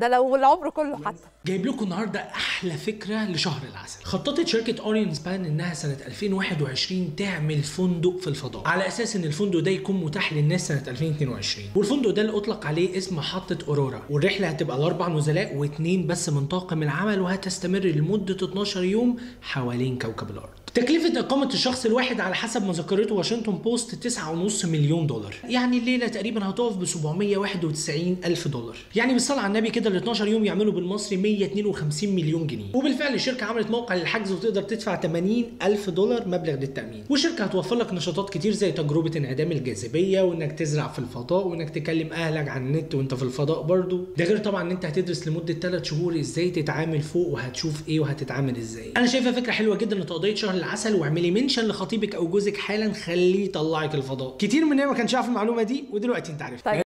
ده لو العمر كله حتى. جايب لكم النهارده احلى فكره لشهر العسل. خططت شركه اوريون سبان انها سنه 2021 تعمل فندق في الفضاء، على اساس ان الفندق ده يكون متاح للناس سنه 2022، والفندق ده اللي اطلق عليه اسم محطه اورورا، والرحله هتبقى لاربع نزلاء واثنين بس من طاقم العمل، وهتستمر لمده 12 يوم حوالين كوكب الارض. تكلفه اقامه الشخص الواحد على حسب ما ذكرته واشنطن بوست $9.5 مليون، يعني الليله تقريبا هتقف ب $791,000، يعني بالصلاه على النبي كده ال 12 يوم يعملوا بالمصري $152 مليون. وبالفعل الشركه عملت موقع للحجز وتقدر تدفع $80,000 مبلغ للتامين، والشركه هتوفر لك نشاطات كتير زي تجربه انعدام الجاذبيه، وانك تزرع في الفضاء، وانك تكلم اهلك على النت وانت في الفضاء برضو، ده غير طبعا ان انت هتدرس لمده 3 شهور ازاي تتعامل فوق وهتشوف ايه وهتتعامل ازاي. انا شايفها فكره حلوه جدا لتقضيه شهر العسل، واعملي منشن لخطيبك او جوزك حالا، خليه يطلعك الفضاء. كتير مننا ما كانش عارف المعلومه دي ودلوقتي انت عارف. طيب.